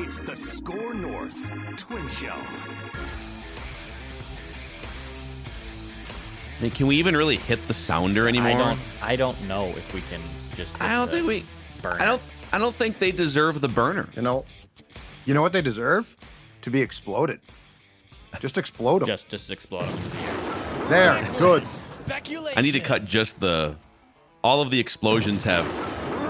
It's the SKOR North Twin Show. I mean, can we even really hit the sounder anymore? I don't know if we can just. Burner. I don't think they deserve the burner. You know what they deserve? To be exploded. Just explode them. Just explode them. There, excellent. Good. Speculation. I need to cut just all of the explosions have.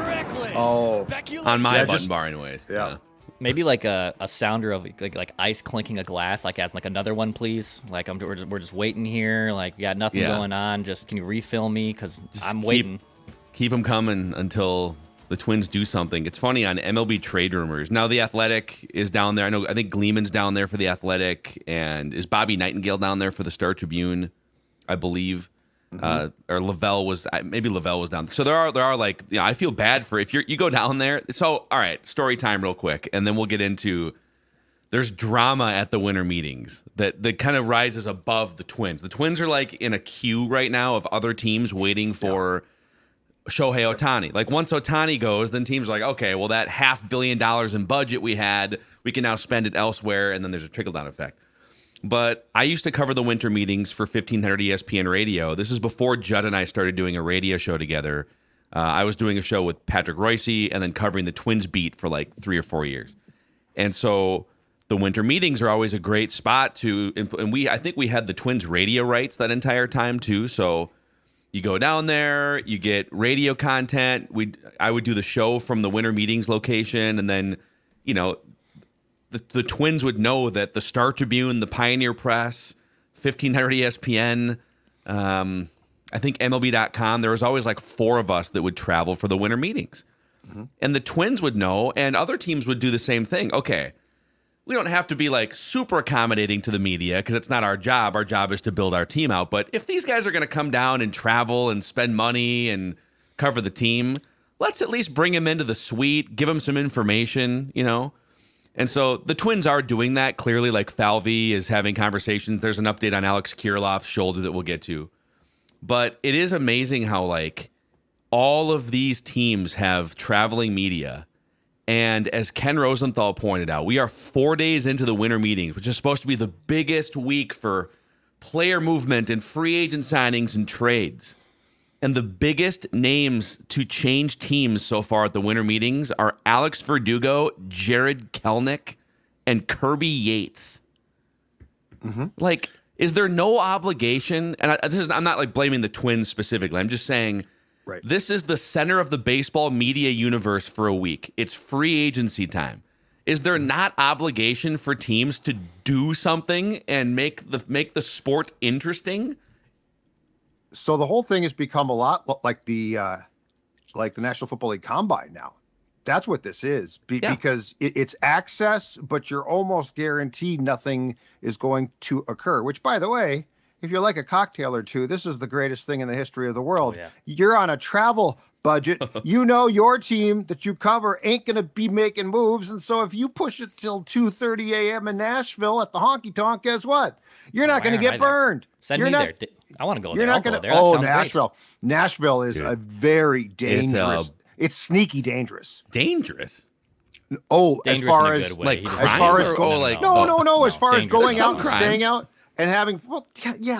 Reckless. Oh, on my button bar, anyways. Yeah. Maybe like a sounder of like ice clinking a glass, like as like another one, please. Like we're just waiting here. Like we got nothing going on. Just can you refill me? Because I'm waiting. Keep them coming until the Twins do something. It's funny on MLB trade rumors. Now The Athletic is down there. I think Gleeman's down there for The Athletic, and is Bobby Nightingale down there for the Star Tribune, I believe. Or Lavelle was down there. So there are like, I feel bad for if you go down there. So, all right, story time real quick. And then we'll get into, there's drama at the winter meetings that kind of rises above the Twins. The Twins are like in a queue right now of other teams waiting for Shohei Otani. Like once Otani goes, then teams are like, okay, well that $500 million in budget we had, we can now spend it elsewhere. And then there's a trickle down effect. But I used to cover the winter meetings for 1500 ESPN radio. This is before Judd and I started doing a radio show together. I was doing a show with Patrick Roycey and then covering the Twins beat for like 3 or 4 years. And so the winter meetings are always a great spot to, and I think we had the Twins radio rights that entire time too. So you go down there, you get radio content. I would do the show from the winter meetings location, and then, the Twins would know that the Star Tribune, the Pioneer Press, 1500 ESPN, I think MLB.com, there was always like 4 of us that would travel for the winter meetings. And the Twins would know, and other teams would do the same thing. Okay, we don't have to be like super accommodating to the media because it's not our job. Our job is to build our team out. But if these guys are going to come down and travel and spend money and cover the team, let's at least bring them into the suite, give them some information, And so the Twins are doing that. Clearly, like Falvey is having conversations. There's an update on Alex Kirilloff's shoulder that we'll get to. But it is amazing how, like, all of these teams have traveling media. And as Ken Rosenthal pointed out, we are 4 days into the winter meetings, which is supposed to be the biggest week for player movement and free agent signings and trades. And the biggest names to change teams so far at the winter meetings are Alex Verdugo, Jared Kelnick, and Kirby Yates. Like, is there no obligation? And I'm not like blaming the Twins specifically. I'm just saying this is the center of the baseball media universe for a week. It's free agency time. Is there not obligation for teams to do something and make the sport interesting? So the whole thing has become a lot like the National Football League Combine now. That's what this is because it's access, but you're almost guaranteed nothing is going to occur, which, by the way, if you're like a cocktail or two, this is the greatest thing in the history of the world. Oh, yeah. You're on a travel budget. Your team that you cover ain't going to be making moves. And so if you push it till 2:30 a.m. in Nashville at the honky tonk, guess what? You're not going to get burned. Send me there. I want to go there. You're not going to. Oh, Nashville. Great. Nashville is a very dangerous. It's sneaky dangerous. Dangerous? Oh, dangerous as far as like as far as go like no. As far as going out and staying out and having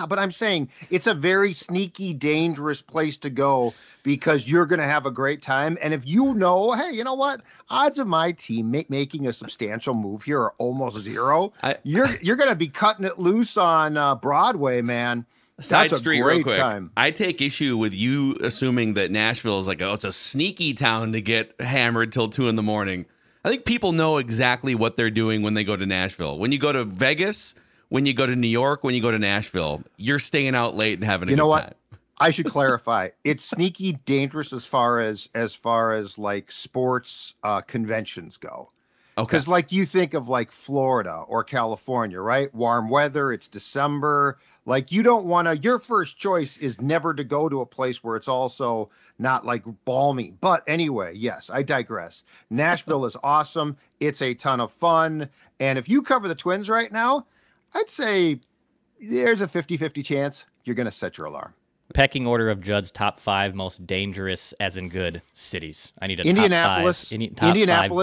but I'm saying it's a very sneaky, dangerous place to go because you're going to have a great time. And if you know, hey, you know what? Odds of my team making a substantial move here are almost zero. You're going to be cutting it loose on Broadway, man. Side street real quick. Time. I take issue with you assuming that Nashville is like, oh, it's a sneaky town to get hammered till 2 a.m. I think people know exactly what they're doing when they go to Nashville. When you go to Vegas, when you go to New York, when you go to Nashville, you're staying out late and having a good time. I should clarify. It's sneaky dangerous as far as like sports conventions go. Because like you think of like Florida or California, right? Warm weather, it's December. Like you don't want to, your first choice is never to go to a place where it's also not like balmy. But anyway, yes, I digress. Nashville is awesome. It's a ton of fun. And if you cover the Twins right now, I'd say there's a 50-50 chance you're going to set your alarm. Pecking order of Judd's top 5 most dangerous, as in good, cities. I need a top 5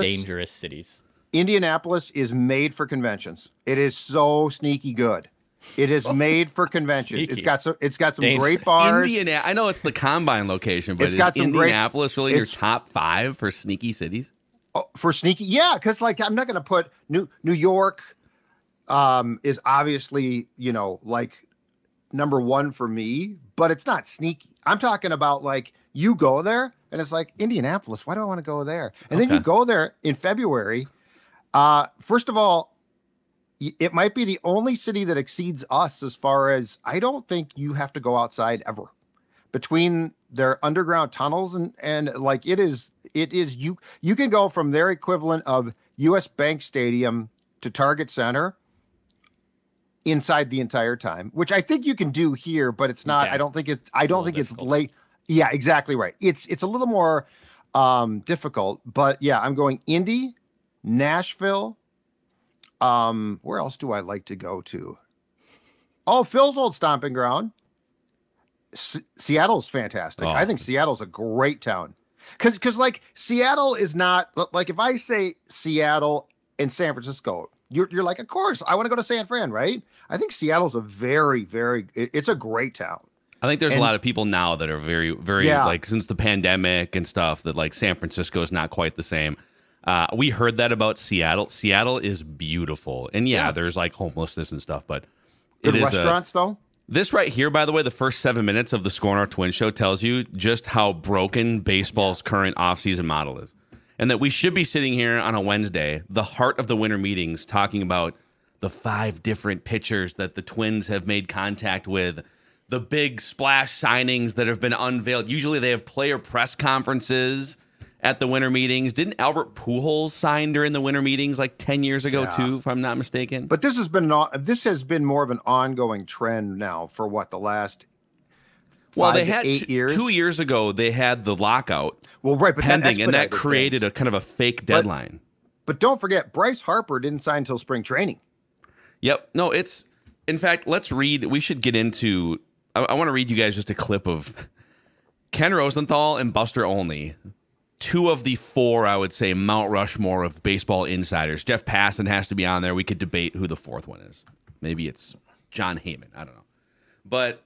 dangerous cities. Indianapolis is made for conventions. It is so sneaky good. It is made for conventions. Sneaky. It's got some Dangerous. Great bars. I know it's the combine location, but it's got some Indianapolis great, really your top five for sneaky cities? Oh, for sneaky, yeah, because like I'm not going to put New York is obviously, you know, like number one for me, but it's not sneaky. I'm talking about like you go there and it's like Indianapolis. Why do I want to go there? And then you go there in February. First of all, it might be the only city that exceeds us as far as I don't think you have to go outside ever between their underground tunnels and like it is you can go from their equivalent of U.S. Bank Stadium to Target Center inside the entire time, which I think you can do here, but it's not. I don't think it's late. Yeah, exactly right. It's a little more difficult, but yeah, I'm going Indy, Nashville. Where else do I like to go to? Oh, Phil's old stomping ground. Seattle's fantastic. Oh. I think Seattle's a great town. Cause like Seattle is not like, if I say Seattle and San Francisco, you're like, of course I want to go to San Fran, right? I think Seattle's a very, very, it's a great town. I think there's a lot of people now that are very, very like since the pandemic and stuff that like San Francisco is not quite the same. We heard that about Seattle. Seattle is beautiful. And yeah, there's like homelessness and stuff, but good restaurants though. This right here, by the way, the first 7 minutes of the SKOR North Twin Show tells you just how broken baseball's current offseason model is. And that we should be sitting here on a Wednesday, the heart of the winter meetings, talking about the 5 different pitchers that the Twins have made contact with, the big splash signings that have been unveiled. Usually they have player press conferences at the winter meetings. Didn't Albert Pujols sign during the winter meetings like 10 years ago too, if I'm not mistaken? But this has been more of an ongoing trend now for what, the last 8 years? 2 years ago, they had the lockout pending, and that created a kind of a fake deadline. But don't forget, Bryce Harper didn't sign until spring training. Yep. No, it's, in fact, let's read. We should get into, I want to read you guys just a clip of Ken Rosenthal and Buster Olney. 2 of the 4, I would say, Mount Rushmore of baseball insiders. Jeff Passan has to be on there. We could debate who the 4th one is. Maybe it's John Heyman. I don't know. But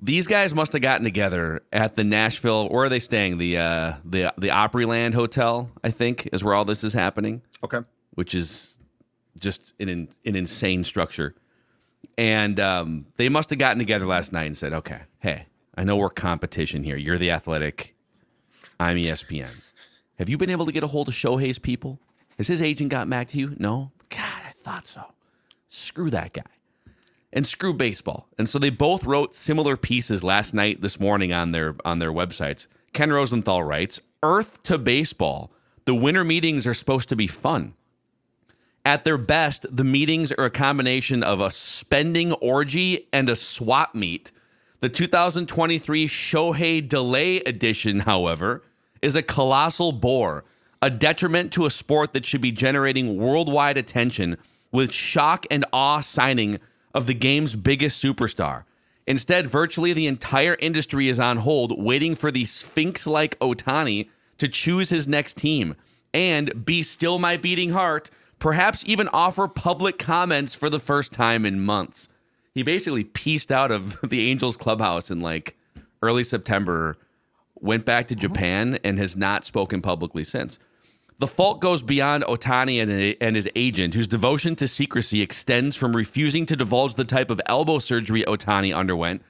these guys must have gotten together at the Nashville. Where are they staying? The Opryland Hotel, I think, is where all this is happening. Okay. Which is just an insane structure. And they must have gotten together last night and said, okay, hey, I know we're competition here. You're The Athletic. I'm ESPN. Have you been able to get a hold of Shohei's people? Has his agent gotten back to you? No? God, I thought so. Screw that guy. And screw baseball. And so they both wrote similar pieces last night, this morning on their websites. Ken Rosenthal writes, "Earth to baseball. The winter meetings are supposed to be fun. At their best, the meetings are a combination of a spending orgy and a swap meet. The 2023 Shohei Delay edition, however, is a colossal bore, a detriment to a sport that should be generating worldwide attention with shock and awe signing of the game's biggest superstar. Instead, virtually the entire industry is on hold, waiting for the Sphinx-like Otani to choose his next team and be still my beating heart, perhaps even offer public comments for the first time in months." He basically pieced out of the Angels clubhouse in like early September, went back to Japan, and has not spoken publicly since. The fault goes beyond Otani and his agent, whose devotion to secrecy extends from refusing to divulge the type of elbow surgery Otani underwent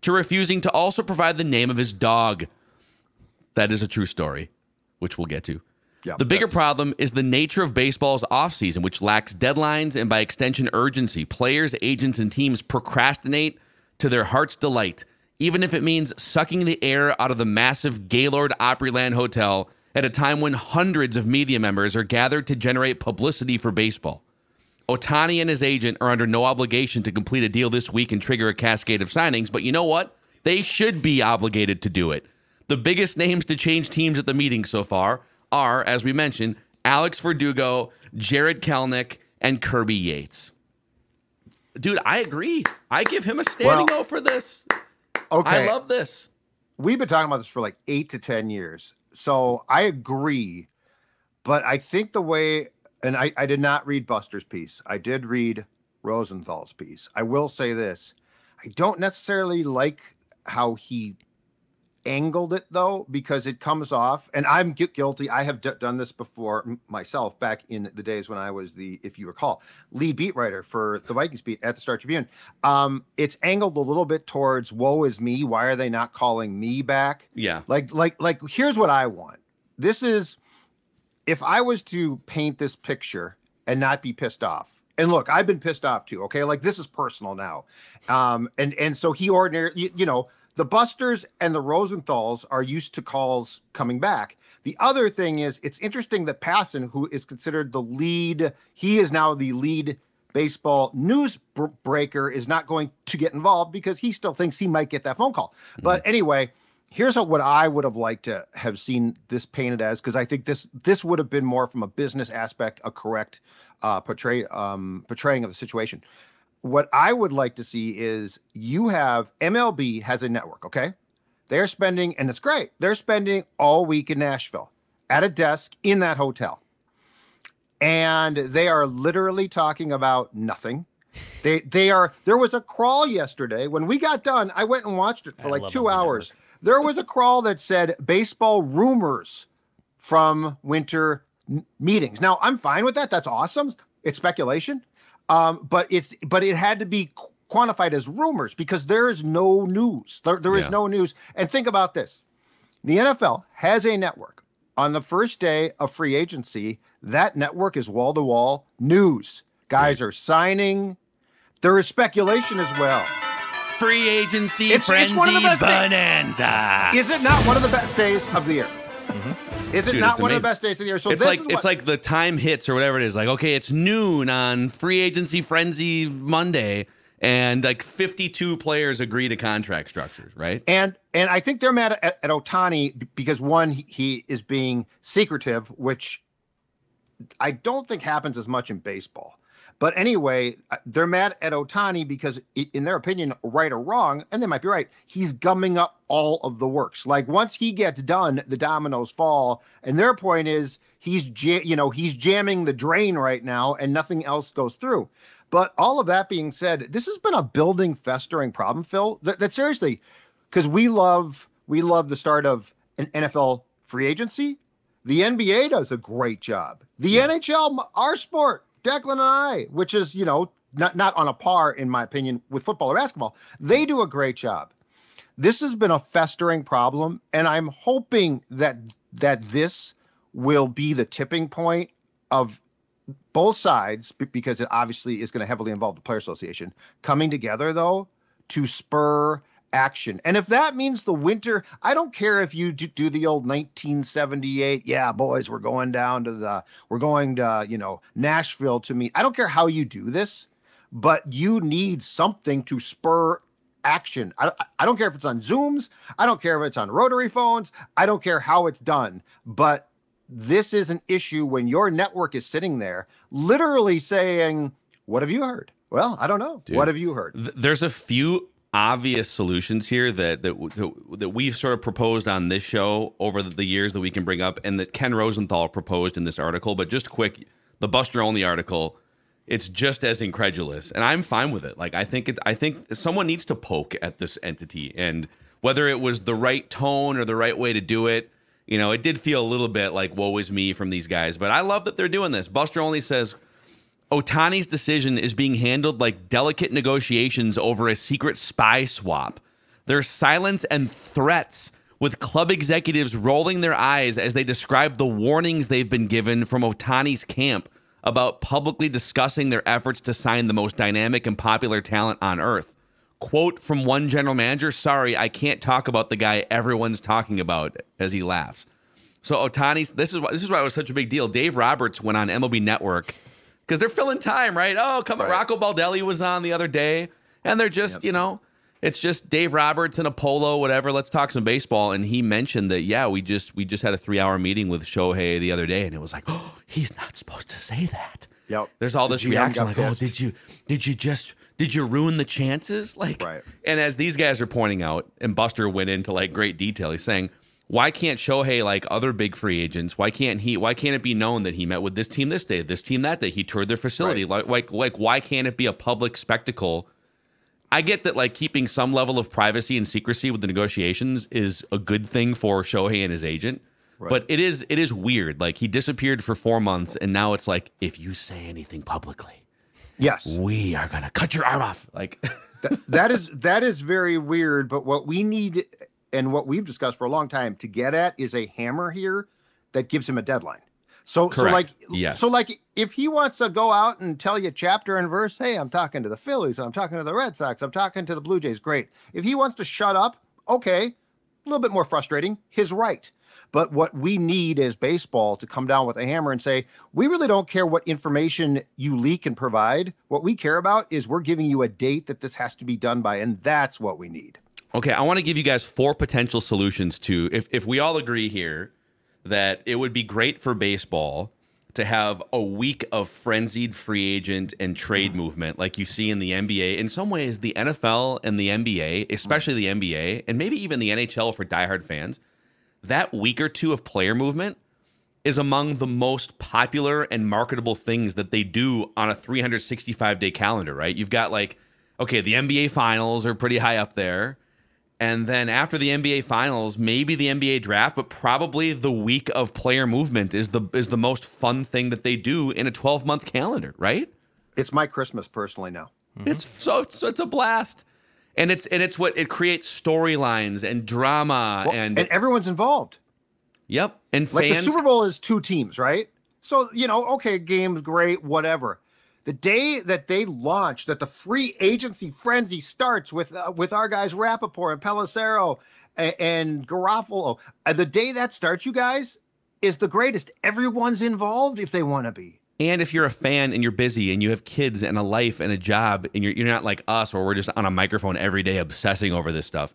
to refusing to also provide the name of his dog. That is a true story, which we'll get to. Yeah, the bigger problem is the nature of baseball's offseason, which lacks deadlines and by extension urgency. Players, agents, and teams procrastinate to their heart's delight, even if it means sucking the air out of the massive Gaylord Opryland Hotel at a time when hundreds of media members are gathered to generate publicity for baseball. Otani and his agent are under no obligation to complete a deal this week and trigger a cascade of signings, but you know what? They should be obligated to do it. The biggest names to change teams at the meeting so far are, as we mentioned, Alex Verdugo, Jared Kelnick, and Kirby Yates. Dude, I agree. I give him a standing O for this. Okay. I love this. We've been talking about this for like 8 to 10 years. So I agree, but I think the way And I did not read Buster's piece. I did read Rosenthal's piece. I will say this. I don't necessarily like how he angled it, though, because it comes off, and I'm guilty. I have done this before myself back in the days when I was the, if you recall, lead beat writer for the Vikings beat at the Star Tribune. It's angled a little bit towards woe is me. Why are they not calling me back? Yeah. Like, here's what I want. This is, if I was to paint this picture and not be pissed off, and look, I've been pissed off too. Okay. Like, this is personal now. And so he ordinarily, you know, the Busters and the Rosenthals are used to calls coming back. The other thing is, it's interesting that Passan, who is considered the lead, he is now the lead baseball newsbreaker, is not going to get involved because he still thinks he might get that phone call. Mm-hmm. But anyway, here's what I would have liked to have seen this painted as, because I think this would have been more from a business aspect, a correct portraying of the situation. What I would like to see is, you have MLB has a network, okay? They're spending, and it's great, they're spending all week in Nashville at a desk in that hotel. And they are literally talking about nothing. They are, there was a crawl yesterday. When we got done, I went and watched it for like 2 hours. There was a crawl that said baseball rumors from winter meetings. Now, I'm fine with that. That's awesome. It's speculation. But it had to be quantified as rumors, because there is no news. There is no news. And think about this. The NFL has a network. On the first day of free agency, that network is wall-to-wall news. Guys are signing. There is speculation as well. Free agency frenzy bonanza. Is it not one of the best days of the year? Is it not one of the best days of the year? So it's like, it's like the time hits or whatever it is. Like, okay, it's noon on free agency frenzy Monday, and like 52 players agree to contract structures, right? And I think they're mad at Otani because, one, he is being secretive, which I don't think happens as much in baseball. But anyway, they're mad at Otani because, in their opinion, right or wrong, and they might be right, he's gumming up all of the works. Like, once he gets done, the dominoes fall. And their point is, he's jamming the drain right now, and nothing else goes through. But all of that being said, this has been a building, festering problem, Phil. That seriously, because we love the start of an NFL free agency. The NBA does a great job. The NHL, our sport. Declan and I, which is, you know, not on a par, in my opinion, with football or basketball, they do a great job. This has been a festering problem, and I'm hoping that this will be the tipping point of both sides, because it obviously is going to heavily involve the Player Association, coming together, though, to spur action. And if that means the winter, I don't care if you do the old 1978, yeah, boys, we're going to, you know, Nashville to meet. I don't care how you do this, but you need something to spur action. I don't care if it's on Zooms. I don't care if it's on rotary phones. I don't care how it's done, but this is an issue when your network is sitting there literally saying, what have you heard? Well, I don't know. Dude, what have you heard? There's a few obvious solutions here that we've sort of proposed on this show over the years that we can bring up, and that Ken Rosenthal proposed in this article. But just quick, the Buster Olney article, it's just as incredulous, and I'm fine with it. Like, I think someone needs to poke at this entity, and whether it was the right tone or the right way to do it, you know, it did feel a little bit like woe is me from these guys. But I love that they're doing this. Buster Olney says, Otani's decision is being handled like delicate negotiations over a secret spy swap. There's silence and threats, with club executives rolling their eyes as they describe the warnings they've been given from Otani's camp about publicly discussing their efforts to sign the most dynamic and popular talent on earth. Quote from one general manager, sorry, I can't talk about the guy everyone's talking about, as he laughs. So Otani's, this is why it was such a big deal. Dave Roberts went on MLB Network, because they're filling time, right? Oh, come on. Right. Rocco Baldelli was on the other day, and they're just, you know, it's just Dave Roberts and a polo, whatever. Let's talk some baseball. And he mentioned that, yeah, we just had a 3-hour meeting with Shohei the other day, and it was like, oh, he's not supposed to say that. Yep. There's all this reaction like, pissed. Oh, did you ruin the chances? Like, right. And as these guys are pointing out, and Buster went into like great detail, he's saying, why can't Shohei, like other big free agents, why can't it be known that he met with this team this day, this team that day, he toured their facility? Right. Like why can't it be a public spectacle? I get that, like, keeping some level of privacy and secrecy with the negotiations is a good thing for Shohei and his agent. Right. But it is weird. Like, he disappeared for 4 months, and now it's like, if you say anything publicly, yes, we are going to cut your arm off. Like that is very weird. But what we need, and what we've discussed for a long time to get at, is a hammer here that gives him a deadline. So if he wants to go out and tell you chapter and verse, hey, I'm talking to the Phillies, I'm talking to the Red Sox, I'm talking to the Blue Jays, great. If he wants to shut up, okay, a little bit more frustrating, his right. But what we need is baseball to come down with a hammer and say, we really don't care what information you leak and provide. What we care about is we're giving you a date that this has to be done by, and that's what we need. Okay, I want to give you guys 4 potential solutions to, if we all agree here, that it would be great for baseball to have a week of frenzied free agent and trade movement like you see in the NBA. In some ways, the NFL and the NBA, especially the NBA, and maybe even the NHL for diehard fans, that week or two of player movement is among the most popular and marketable things that they do on a 365-day calendar, right? You've got, like, okay, the NBA finals are pretty high up there. And then after the NBA finals, maybe the NBA draft, but probably the week of player movement is the most fun thing that they do in a 12-month calendar, right? It's my Christmas personally now. Mm-hmm. It's a blast. And it's what it creates, storylines and drama, and everyone's involved. Yep. And fans, like, the Super Bowl is 2 teams, right? So, you know, okay, game's great, whatever. The day that they launch, that the free agency frenzy starts with our guys Rapoport and Pelissero and Garofalo, the day that starts, you guys, is the greatest. Everyone's involved if they want to be. And if you're a fan and you're busy and you have kids and a life and a job, and you're not like us, where we're just on a microphone every day obsessing over this stuff,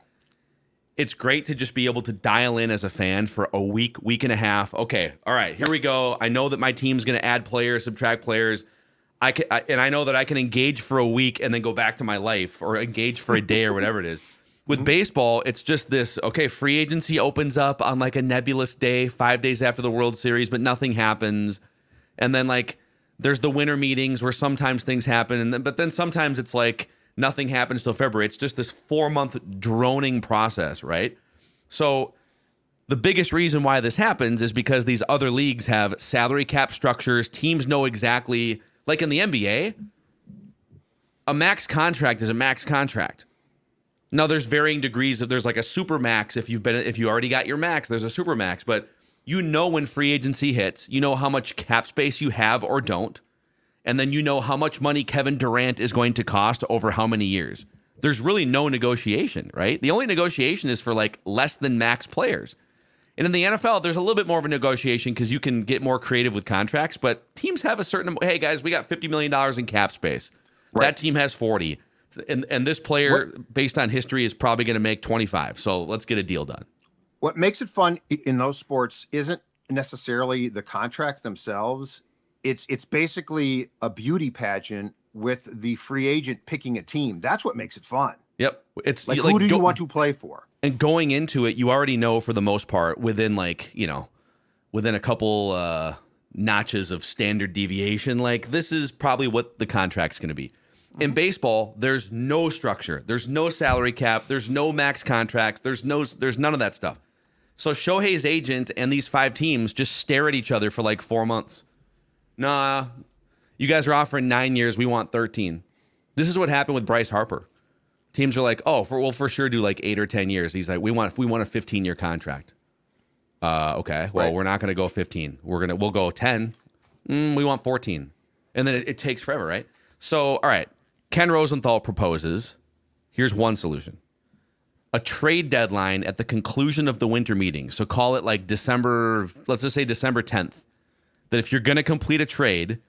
it's great to just be able to dial in as a fan for a week, week and a half. Okay, all right, here we go. I know that my team's going to add players, subtract players. And I know that I can engage for a week and then go back to my life, or engage for a day or whatever it is. With baseball, it's just this, okay, free agency opens up on like a nebulous day, 5 days after the World Series, but nothing happens. And then, like, there's the winter meetings where sometimes things happen. But then sometimes it's like nothing happens till February. It's just this 4-month droning process, right? So the biggest reason why this happens is because these other leagues have salary cap structures. Teams know exactly. Like in the NBA, a max contract is a max contract. Now, there's varying degrees of, there's like a super max if you already got your max, there's a super max. But you know when free agency hits, you know how much cap space you have or don't. And then you know how much money Kevin Durant is going to cost over how many years. There's really no negotiation, right? The only negotiation is for like less than max players. And in the NFL, there's a little bit more of a negotiation because you can get more creative with contracts, but teams have a certain, hey guys, we got $50 million in cap space. Right. That team has 40. And this player, based on history, is probably going to make 25. So let's get a deal done. What makes it fun in those sports isn't necessarily the contracts themselves. It's basically a beauty pageant with the free agent picking a team. That's what makes it fun. Yep. It's like, who do you want to play for? And going into it, you already know for the most part within a couple notches of standard deviation, like this is probably what the contract's going to be. In baseball, there's no structure. There's no salary cap. There's no max contracts. There's none of that stuff. So Shohei's agent and these 5 teams just stare at each other for like 4 months. Nah, you guys are offering 9 years. We want 13. This is what happened with Bryce Harper. Teams are like, oh, we'll for sure do like 8 or 10 years. He's like, we want a 15-year contract. Okay, well, We're not going to go 15. We'll go 10. We want 14, and then it takes forever, right? So, all right, Ken Rosenthal proposes. Here's one solution: a trade deadline at the conclusion of the winter meeting. So call it like December. Let's just say December 10th. That if you're going to complete a trade,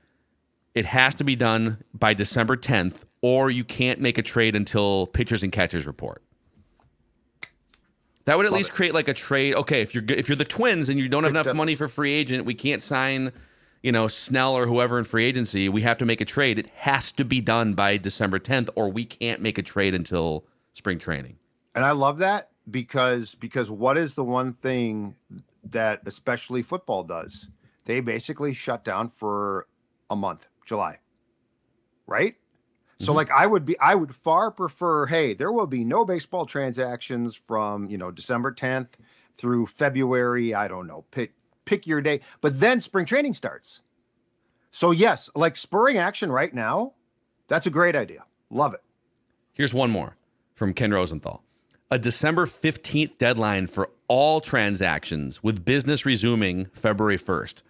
it has to be done by December 10th. Or you can't make a trade until pitchers and catchers report. That would at least create like a trade. Okay, if you're the Twins and you don't have enough money for free agent, we can't sign, Snell or whoever in free agency. We have to make a trade. It has to be done by December 10th, or we can't make a trade until spring training. And I love that because what is the one thing that especially football does? They basically shut down for a month, July, right? Mm-hmm. So like I would far prefer, hey, there will be no baseball transactions from, you know, December 10th through February. I don't know, pick your day, but then spring training starts. So yes, like spurring action right now, that's a great idea. Love it. Here's one more from Ken Rosenthal. A December 15th deadline for all transactions with business resuming February 1st.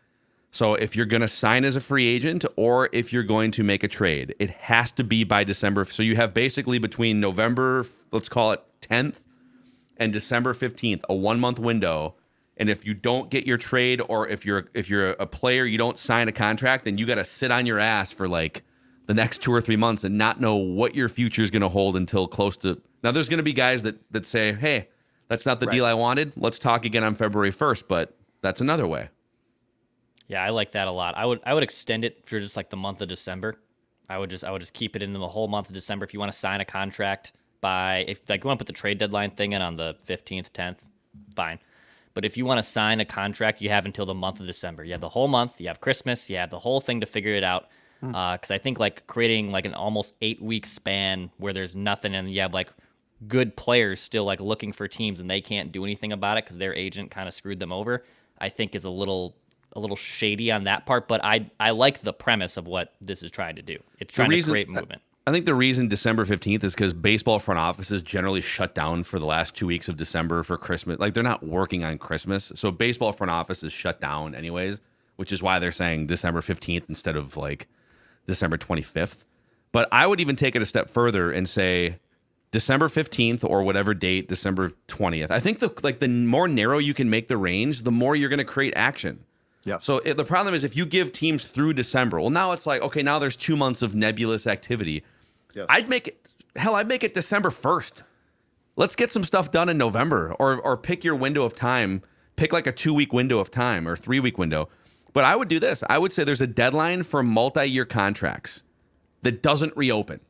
So if you're going to sign as a free agent or if you're going to make a trade, it has to be by December. So you have basically between November, let's call it 10th, and December 15th, a 1 month window. And if you don't get your trade or if you're a player, you don't sign a contract, then you got to sit on your ass for like the next 2 or 3 months and not know what your future is going to hold until close to. Now, there's going to be guys that say, hey, that's not the deal I wanted. Let's talk again on February 1st. But that's another way. Yeah, I like that a lot. I would extend it for just like the month of December. I would just keep it in the whole month of December. If you want to sign a contract by, if like you want to put the trade deadline thing in on the 15th, 10th, fine. But if you want to sign a contract, you have until the month of December. You have the whole month. You have Christmas. You have the whole thing to figure it out. Because I think like creating like an almost 8 week span where there's nothing and you have like good players still like looking for teams and they can't do anything about it because their agent kind of screwed them over, I think is a little shady on that part. But I like the premise of what this is trying to do. It's trying to create movement. I think the reason December 15th is because baseball front offices generally shut down for the last 2 weeks of December for Christmas. Like they're not working on Christmas. So baseball front offices shut down anyways, which is why they're saying December 15th instead of like December 25th. But I would even take it a step further and say December 15th or whatever date, December 20th. I think the more narrow you can make the range, the more you're going to create action. Yeah. So the problem is if you give teams through December, well, now it's like, okay, now there's 2 months of nebulous activity. Yes. I'd make it December 1st. Let's get some stuff done in November or pick your window of time, pick like a 2 week window of time or 3 week window. But I would do this. I would say there's a deadline for multi-year contracts that doesn't reopen.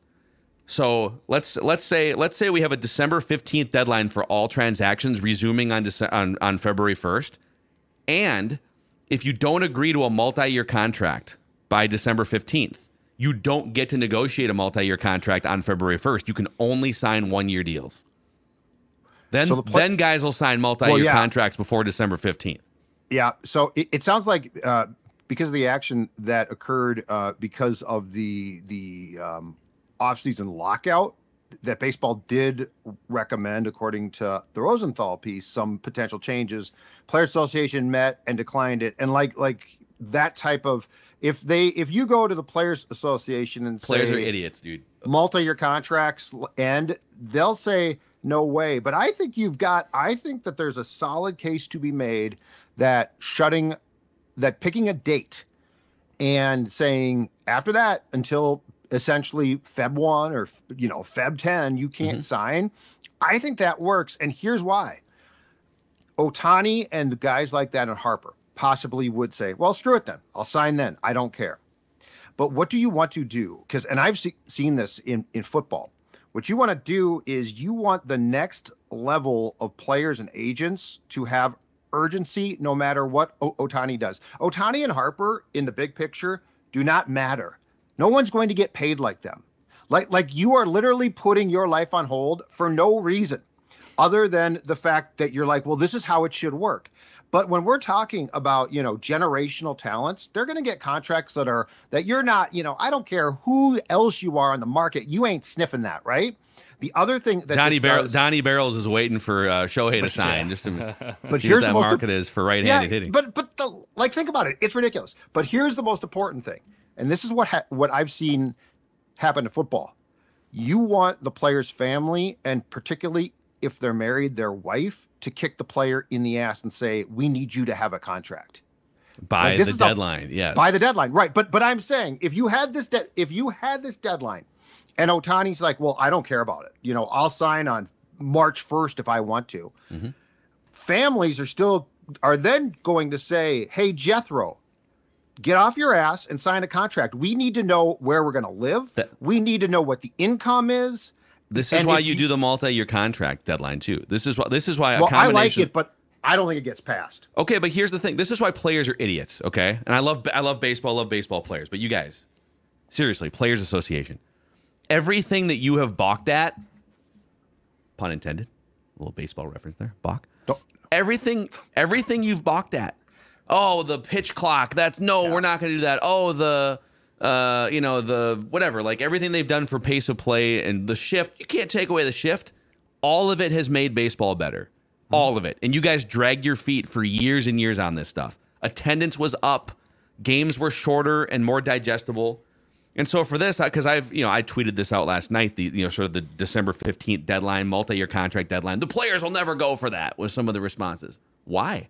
So let's say we have a December 15th deadline for all transactions resuming on February 1st. And if you don't agree to a multi-year contract by December 15th, you don't get to negotiate a multi-year contract on February 1st. You can only sign 1 year deals. Then guys will sign multi-year contracts before December 15th. Yeah, so it sounds like because of the action that occurred because of the offseason lockout that baseball did recommend, according to the Rosenthal piece, some potential changes. Players Association met and declined it, and like that type of if you go to the Players Association and players say, are idiots, dude. Multi-year contracts end, they'll say no way. But I think I think that there's a solid case to be made that picking a date and saying after that until essentially Feb 1 or, you know, Feb 10, you can't sign. I think that works. And here's why. Otani and the guys like that and Harper possibly would say, well, screw it then. I'll sign then. I don't care. But what do you want to do? Because, and I've seen this in football. What you want to do is you want the next level of players and agents to have urgency no matter what Otani does. Otani and Harper in the big picture do not matter. No one's going to get paid like them. Like you are literally putting your life on hold for no reason other than the fact that you're like, well, this is how it should work. But when we're talking about, you know, generational talents, they're going to get contracts that you're not, you know, I don't care who else you are on the market. You ain't sniffing that, right? The other thing that Donnie Barrels is waiting for Shohei to sign, just to see what that market is for right-handed hitting. But think about it. It's ridiculous. But here's the most important thing, and this is what I've seen happen to football. You want the player's family, and particularly if they're married, their wife, to kick the player in the ass and say, we need you to have a contract. By the deadline, yes. By the deadline, right. But I'm saying, if you had this deadline, and Otani's like, well, I don't care about it. You know, I'll sign on March 1st if I want to. Mm-hmm. Families are then going to say, hey, Jethro, get off your ass and sign a contract. We need to know where we're going to live. We need to know what the income is. This is why you do the multi-year contract deadline too. This is why a combination. I like it, but I don't think it gets passed. Okay, but here's the thing. This is why players are idiots, okay? And I love baseball players, but you guys, seriously, Players Association. Everything that you have balked at, pun intended, a little baseball reference there, balk. Everything you've balked at. Oh, the pitch clock. We're not going to do that. Oh, the the whatever, like everything they've done for pace of play and the shift. You can't take away the shift. All of it has made baseball better. All of it. And you guys dragged your feet for years and years on this stuff. Attendance was up. Games were shorter and more digestible. And so for this, because I tweeted this out last night, the December 15th deadline, multi-year contract deadline. The players will never go for that was some of the responses. Why?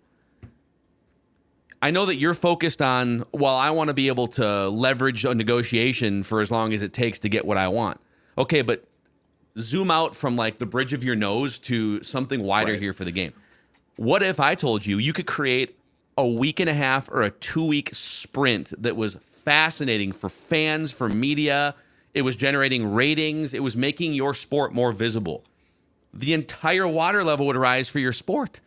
I know that you're focused on, well, I want to be able to leverage a negotiation for as long as it takes to get what I want. Okay, but zoom out from like the bridge of your nose to something wider here for the game. What if I told you you could create a week and a half or a 2-week sprint that was fascinating for fans, for media? It was generating ratings. It was making your sport more visible. The entire water level would rise for your sport.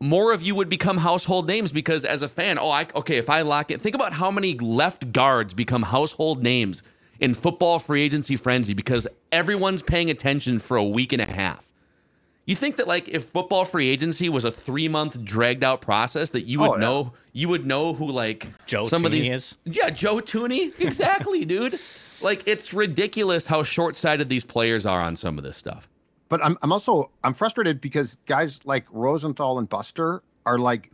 More of you would become household names because as a fan, if I lock it, think about how many left guards become household names in football free agency frenzy because everyone's paying attention for a week and a half. You think that like if football free agency was a 3-month dragged out process that you would know, you would know who like Joe some Tooney of these is. Yeah, Joe Tooney. Exactly, dude. Like it's ridiculous how short-sighted these players are on some of this stuff. But I'm also frustrated because guys like Rosenthal and Buster are like,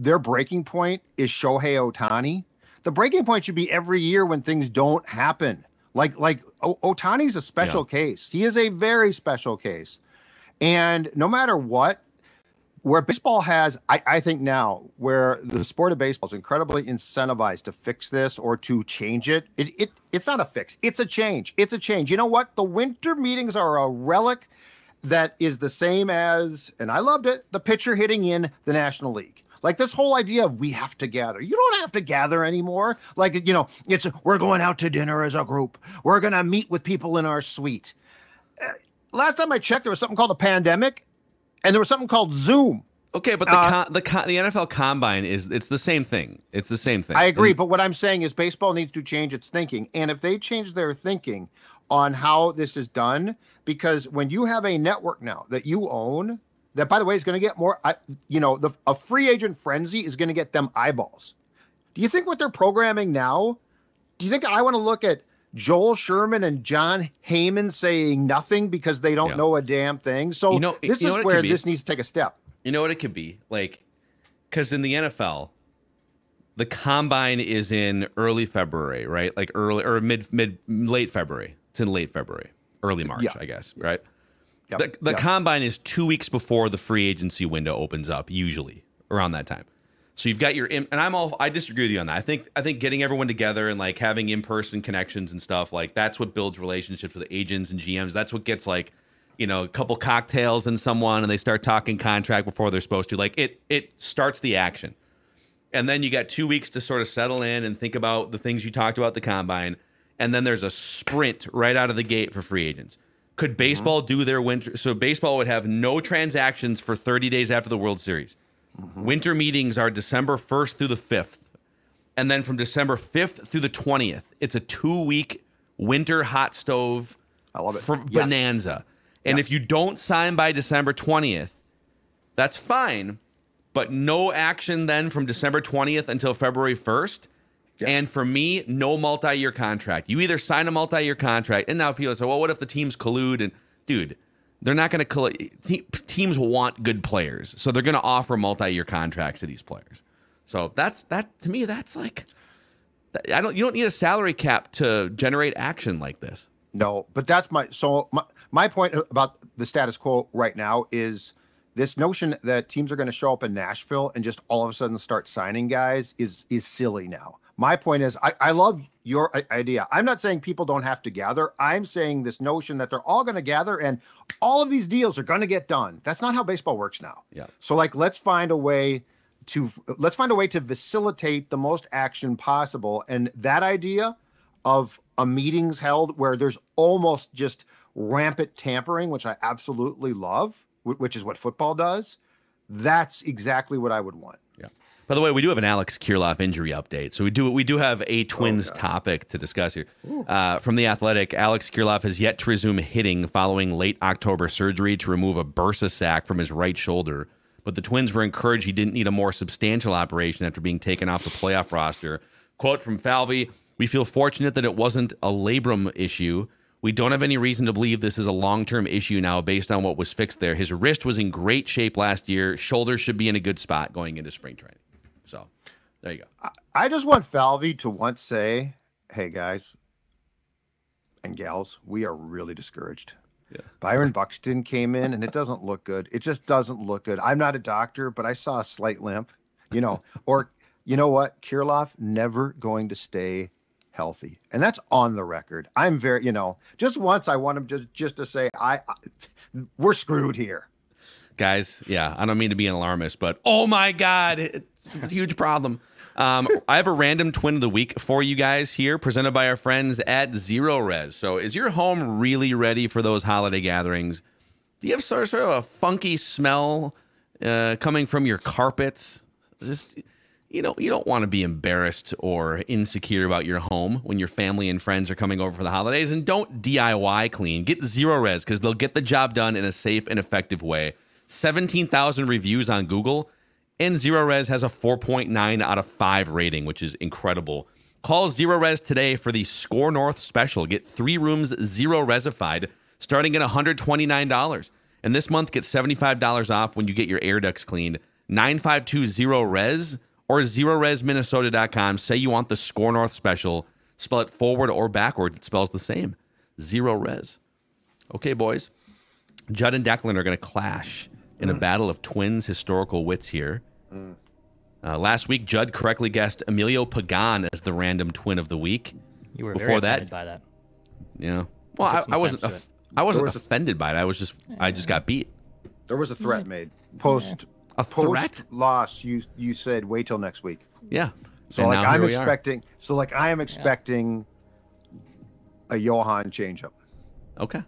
their breaking point is Shohei Otani. The breaking point should be every year when things don't happen. Like Otani's a special case. He is a very special case. And no matter what, where baseball has, I think now, where the sport of baseball is incredibly incentivized to fix this or to change it, it's not a fix. It's a change. It's a change. You know what? The winter meetings are a relic that is the same as, and I loved it, the pitcher hitting in the National League. Like this whole idea of we have to gather. You don't have to gather anymore. Like, it's we're going out to dinner as a group. We're going to meet with people in our suite. Last time I checked, there was something called a pandemic. And there was something called Zoom. Okay, but the NFL Combine it's the same thing. It's the same thing. I agree, but what I'm saying is baseball needs to change its thinking. And if they change their thinking on how this is done, because when you have a network now that you own, that, by the way, is going to get more, a free agent frenzy is going to get them eyeballs. Do you think what they're programming now, do you think I want to look at Joel Sherman and John Heyman saying nothing because they don't know a damn thing? So this is where this needs to take a step. You know what it could be? Like, because in the NFL, the combine is in early February, right? Like early or late February. It's in late February, early March, I guess, right? Yep. The combine is 2 weeks before the free agency window opens up, usually around that time. So you've got your I disagree with you on that. I think getting everyone together and like having in-person connections and stuff, like that's what builds relationships with the agents and GMs. That's what gets like, a couple cocktails and someone and they start talking contract before they're supposed to. Like it starts the action. And then you got 2 weeks to sort of settle in and think about the things you talked about the combine. And then there's a sprint right out of the gate for free agents. Could baseball do their winter? So baseball would have no transactions for 30 days after the World Series. Winter meetings are December 1st through the 5th. And then from December 5th through the 20th, it's a 2-week winter hot stove bonanza. And if you don't sign by December 20th, that's fine. But no action then from December 20th until February 1st. Yes. And for me, no multi-year contract. You either sign a multi-year contract. And now people say, well, what if the teams collude? And dude, they're not going to – teams want good players, so they're going to offer multi-year contracts to these players. So to me, that's like – you don't need a salary cap to generate action like this. No, but that's my – so my point about the status quo right now is this notion that teams are going to show up in Nashville and just all of a sudden start signing guys is silly now. My point is I love your idea. I'm not saying people don't have to gather. I'm saying this notion that they're all going to gather and all of these deals are going to get done. That's not how baseball works now. Yeah. So like let's find a way to facilitate the most action possible. And that idea of a meetings held where there's almost just rampant tampering, which I absolutely love, which is what football does, that's exactly what I would want. Yeah. By the way, we do have an Alex Kirilloff injury update. So we do have a Twins topic to discuss here. From The Athletic, Alex Kirilloff has yet to resume hitting following late October surgery to remove a bursa sac from his right shoulder. But the Twins were encouraged he didn't need a more substantial operation after being taken off the playoff roster. Quote from Falvey, "We feel fortunate that it wasn't a labrum issue. We don't have any reason to believe this is a long-term issue now based on what was fixed there. His wrist was in great shape last year. Shoulder should be in a good spot going into spring training." So there you go. I just want Falvey to once say, "Hey, guys and gals, we are really discouraged. Yeah. Byron Buxton came in and it doesn't look good. It just doesn't look good. I'm not a doctor, but I saw a slight limp, you know," or you know what? Kirilloff never going to stay healthy. And that's on the record. I'm very, you know, just once I want him just to say, we're screwed here. Guys, yeah, I don't mean to be an alarmist, but oh my God, it's a huge problem. I have a random twin of the week for you guys here, presented by our friends at Zero Rez. So is your home really ready for those holiday gatherings? Do you have sort of a funky smell coming from your carpets? Just, you know, you don't want to be embarrassed or insecure about your home when your family and friends are coming over for the holidays. And don't DIY clean. Get Zero Rez because they'll get the job done in a safe and effective way. 17,000 reviews on Google. And Zero Rez has a 4.9 out of 5 rating, which is incredible. Call Zero Rez today for the SKOR North special. Get 3 rooms Zero Rezified starting at $129. And this month, get $75 off when you get your air ducts cleaned. 9520-REZ or ZeroRezMinnesota.com. Say you want the SKOR North special. Spell it forward or backwards. It spells the same. Zero Rez. Okay, boys. Judd and Declan are going to clash in a battle of Twins historical wits here. Last week, Judd correctly guessed Emilio Pagan as the random twin of the week. You were before that, offended by that. Yeah. Well, I wasn't offended by it. I just got beat. There was a threat made. Post loss, you said wait till next week. Yeah. So and like I'm expecting. So like I am expecting a Johan changeup. Okay.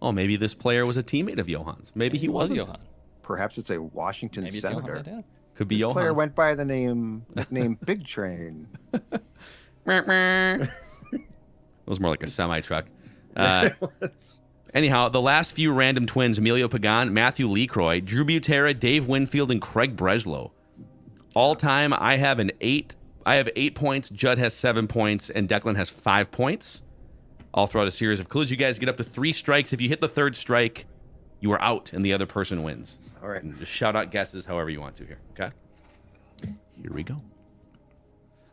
Oh, maybe this player was a teammate of Johan's. Maybe he wasn't. Johan. Perhaps it's a Washington senator. Johan, could be this Johan. Player went by the nickname Big Train. It was more like a semi-truck. Anyhow, the last few random twins, Emilio Pagan, Matthew Lecroy, Drew Butera, Dave Winfield, and Craig Breslow. All time, I have 8 points, Judd has 7 points, and Declan has 5 points. All throughout a series of clues, you guys get up to 3 strikes. If you hit the 3rd strike, you are out, and the other person wins. All right. And just shout out guesses however you want to here, okay? Here we go.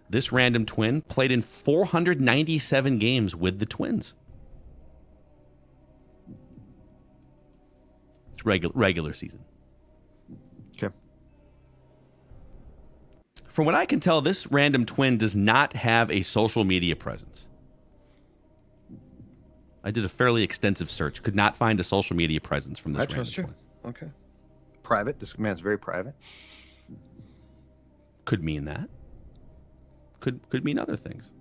This random twin played in 497 games with the Twins. It's regular season. Okay. From what I can tell, this random twin does not have a social media presence. I did a fairly extensive search. Could not find a social media presence from this random twin. Okay. Private. This man's very private. Could mean that. Could mean other things.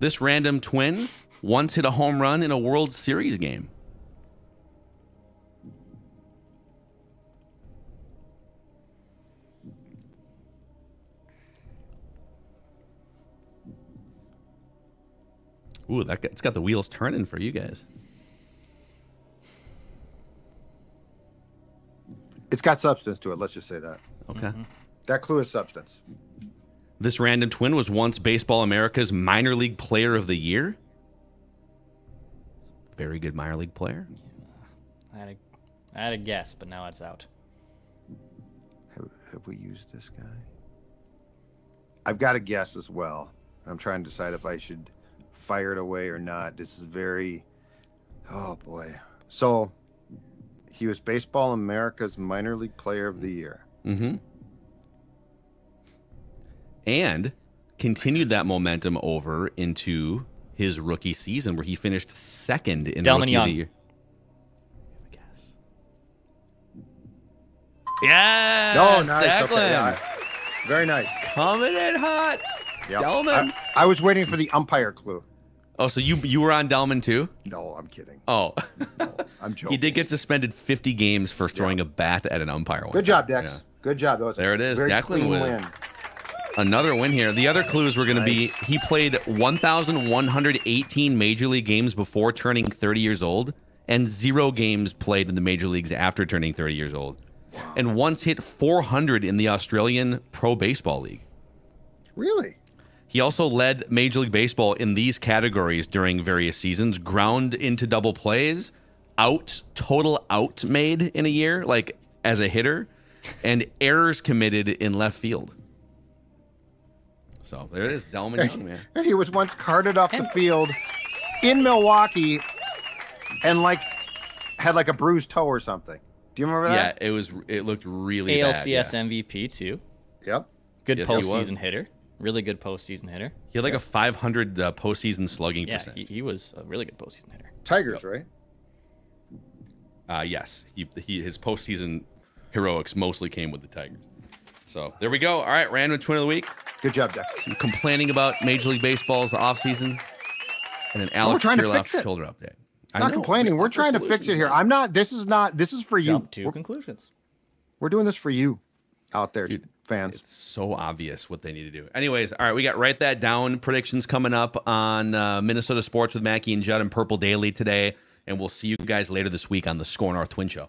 This random twin once hit a home run in a World Series game. Ooh, it's got the wheels turning for you guys. It's got substance to it. Let's just say that. Okay. That clue is substance. This random twin was once Baseball America's Minor League Player of the Year. Very good minor league player. Yeah. I had a guess, but now it's out. Have we used this guy? I've got a guess as well. I'm trying to decide if I should fire it away or not. This is very, oh boy. So he was Baseball America's Minor League Player of the Year. And continued that momentum over into his rookie season where he finished 2nd in Delmon Young. Rookie of the Year. I guess. Yes! Oh, nice. Okay, yeah. Very nice. Coming in hot. Yep. Delmon. I was waiting for the umpire clue. Oh, so you were on Delmon too? No, I'm kidding. Oh. No, I'm joking. He did get suspended 50 games for throwing a bat at an umpire. Good job, Dex. Yeah. Good job. That was there it is. Declan with win. Another win here. The other clues were going to be he played 1,118 Major League games before turning 30 years old and 0 games played in the Major Leagues after turning 30 years old. Wow. And once hit 400 in the Australian Pro Baseball League. Really? He also led Major League Baseball in these categories during various seasons: ground into double plays, out, total out made in a year, like as a hitter, and errors committed in left field. So there it is, Delmon Young, man. He was once carted off the field in Milwaukee and had a bruised toe or something. Do you remember that? Yeah, it looked really bad. ALCS MVP too. Yep. Good postseason hitter. Really good postseason hitter. He had like a 500 postseason slugging percentage. Yeah, he was a really good postseason hitter. Tigers, right? Yes. His postseason heroics mostly came with the Tigers. So there we go. All right, random twin of the week. Good job, Dex. Some complaining about Major League Baseball's offseason, and then Alex Kirilloff's shoulder update. I'm not complaining. We're trying to fix it here. I'm not. This is not. This is for you. Jump to conclusions. We're doing this for you, out there. Dude, fans. It's so obvious what they need to do. Anyways, all right, we got Write That Down predictions coming up on Minnesota Sports with Mackey and Judd and Purple Daily today, and we'll see you guys later this week on the SKOR North Twin Show.